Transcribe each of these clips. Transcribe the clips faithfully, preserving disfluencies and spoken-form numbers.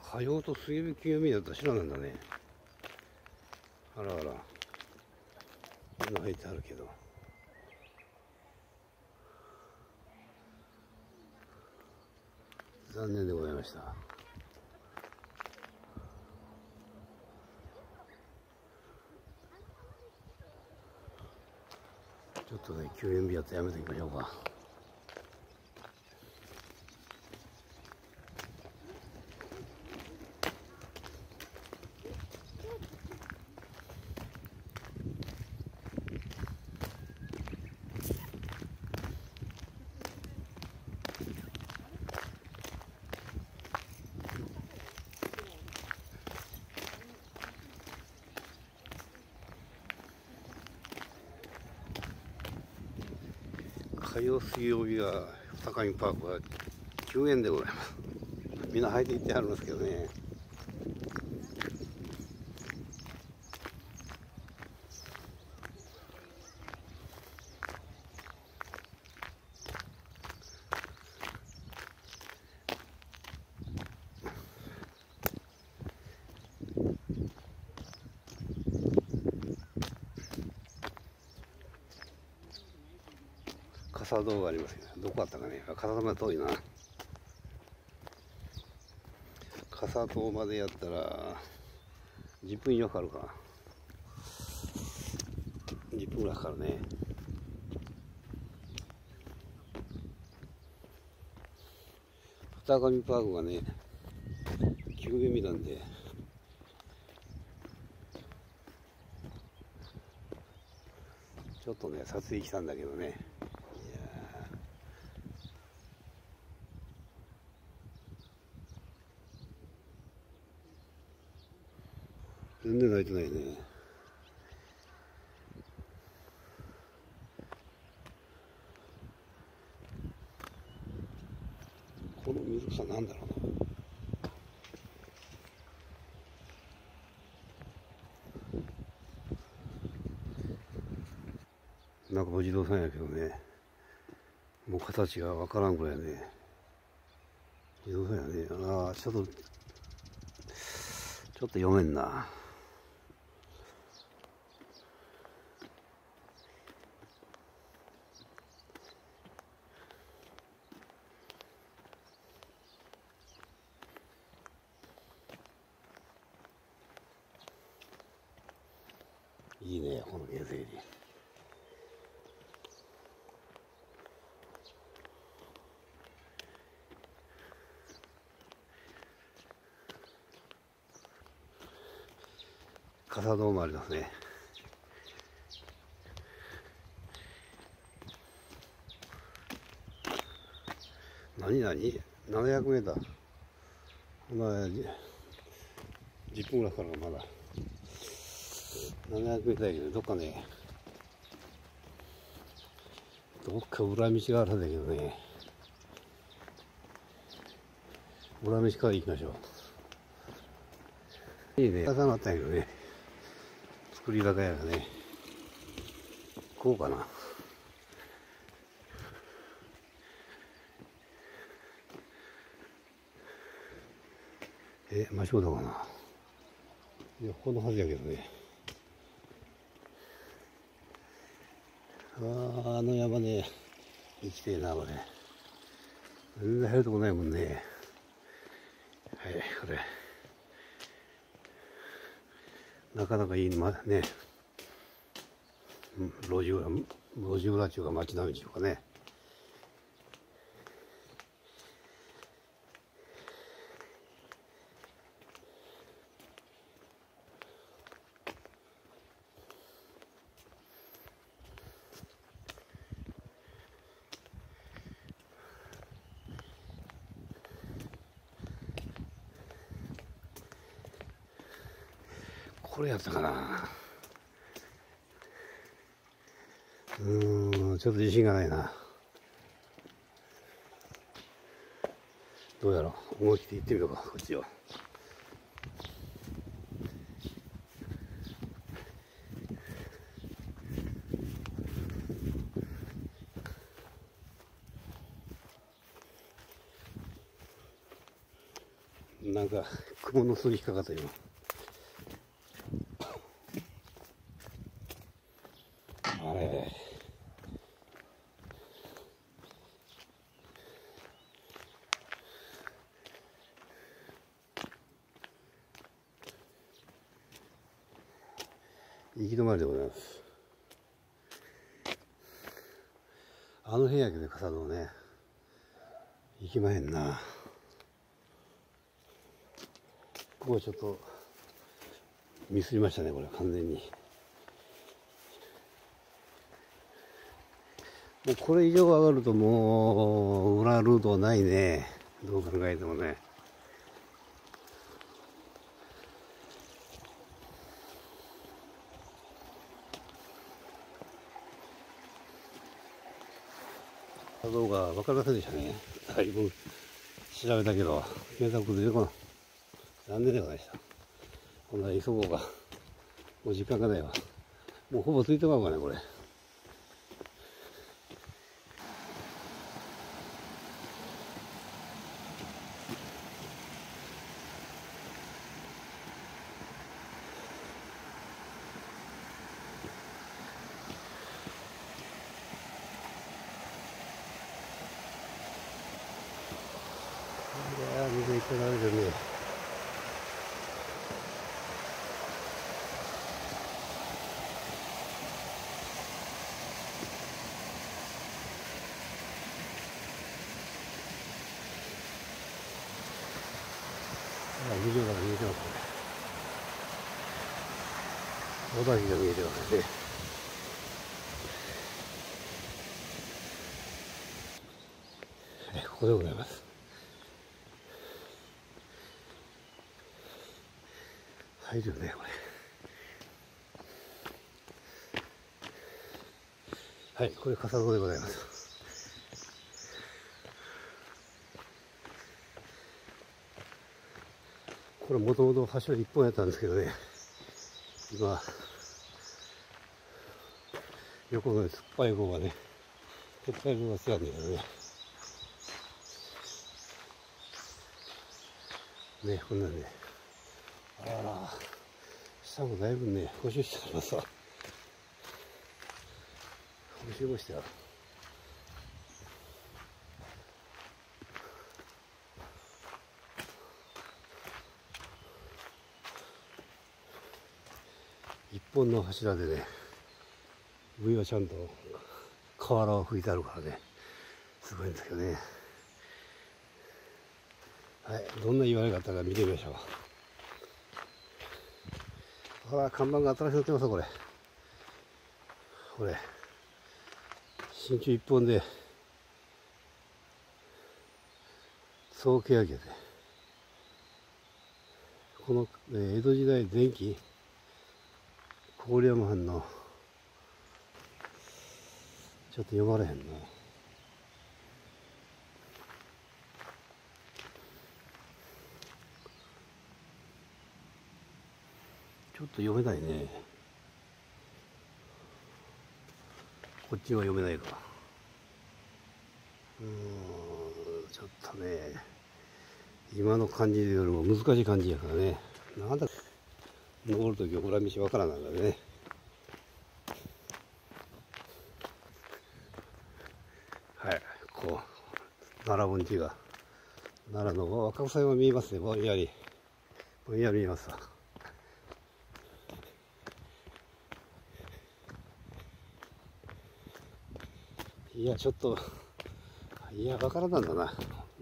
波様と水分休眠だったら知らないんだね。あらあら穴入ってあるけど、残念でございました。ちょっとね、休園日やってやめていきましょうか。火曜水曜日は二上パークは休園でございます。みんな入っていってあるんですけどね。傘道具ありますけど、どこあったかね。傘まで遠いな。傘道までやったらじゅっぷん以上かかるか。じゅっぷんぐらいかかるね。二上パークがね休園日なんで、ちょっとね撮影したんだけどね。全然泣いてないね。この水草なんだろうな。なんかお地蔵さんやけどね、もう形がわからんぐらいね。地蔵さんやね。ああ、ちょっとちょっと読めんな。いいね、このゲゼリ。傘道もありますね。何何ななひゃくメーター。まあじゅっぷんぐらいからまだ。ななひゃくメーターだけど、どっかね、どっか裏道があるんだけどね、裏道から行きましょう。いいね、固まったんやけどね、作り酒屋がね、こうかな。え、真正面かな。いや、ここのはずやけどね。あ, あの山ね、生きてえな、これ。全然入るとこないもんね。はい、これ。なかなかいい、ま、ね。路地裏、路地裏っていうか町並みっていうかね。これやったかな。うーん、ちょっと自信がないな。どうやろう、思い切って行ってみようか、こっちを。なんか雲の巣に引っかかったよ。あれ行き止まりでございます。あの辺やけど笠戸ね行きまへんな。ここちょっとミスりましたね、これ完全に。もうこれ以上上がるともう裏ルートはないね、どう考えてもね。動画分かりませんでしたね。だいぶ調べたけど検索出てこない。残念でございました。こんな急ごうか。もう時間がないわ。もうほぼついてまうかね、これ。水いっぱい流れてるね。以上から見えてますね。小田木が見えてますね。ここでございます。入るよね、これ。はい、これ笠戸でございます。これもともと橋いっぽんやったんですけどね、今横の突っ張り棒がね、突っ張り棒がつかんでるよね。ね、こんなんね、あらら、下もだいぶね、補修してありますわ。補修もしてある。一本の柱でね、上はちゃんと瓦を吹いてあるからね、すごいんですけどね。はい、どんな言われ方か見てみましょう。あら、看板が新しくなってますよ、これ。これ、真鍮一本で、総けやけで、この、ね、江戸時代前期、郡山藩のちょっと読まれへんな。ちょっと読めないね、こっちは読めないか。うーん、ちょっとね今の漢字よりも難しい漢字やからね、なんだ登るときは裏道わからないんだね。はい、こう奈良盆地が奈良の若草山見えますね。ぼんやりぼんやり見えますわ。いやちょっといやわからなんだな、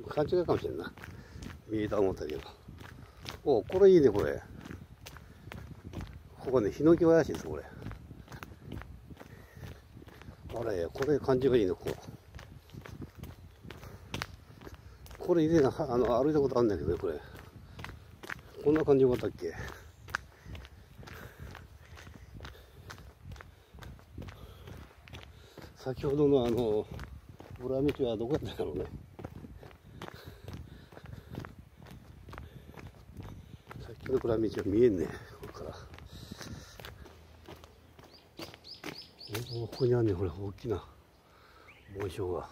勘違いかもしれんな、見えた思ったけど。お、これいいね、これ。ここね、ヒノキ林です、これ。あれ、これ感じがいいの、こう。これ以前、あの、歩いたことあるんだけどね、これ。こんな感じよかったっけ。先ほどのあの、裏道はどこやったんだろうね。さっきの裏道は見えんね、ここから。ここにあるね、これ大きな紋章が。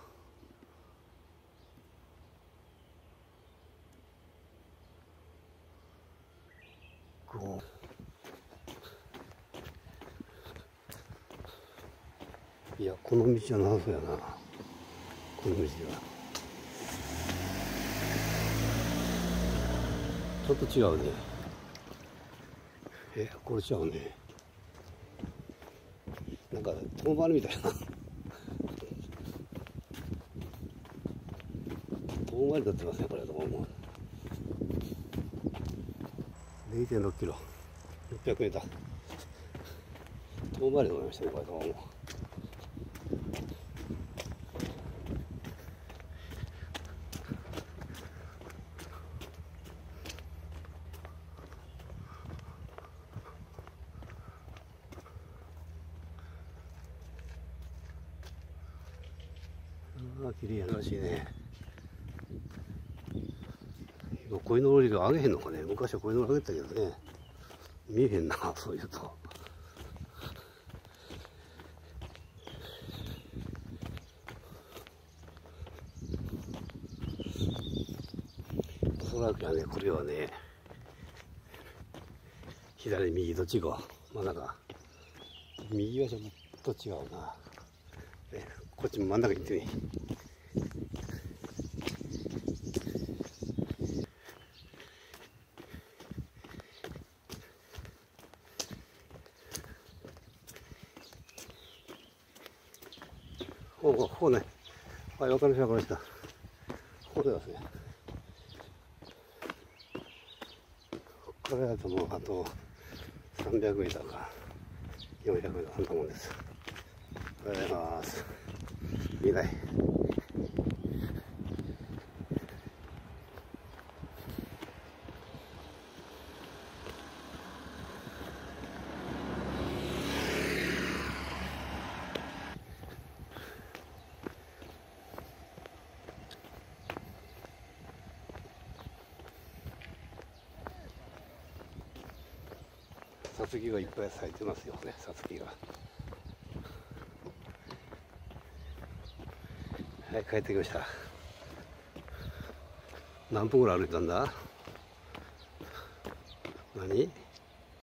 いや、この道はなさそうやな、この道は。ちょっと違うね。え、これ違うね。なんか遠回りみたいな遠回りだってますね、これ。 にてんろくキロ、ろっぴゃくメーター、遠回りで乗りましたね、これ。どうも綺麗やらしいね。今こいのぼり漁あげへんのかね。昔はこいのぼりあげたけどね、見えへんな、そういうと。おそらくはね、これはね、左右どっちか、まあなんか右はちょっと違うな。ね、こっち真ん中行ってみ。ここ、ここね。はい、わかりました、わかりました。ここですね。ここからだともうあとさんびゃくメーターかよんひゃくメーターあると思うんです。おはようございます。見えない。サツキがいっぱい咲いてますよね、サツキが。はい、帰ってきました。何分ぐらい歩いたんだ？何？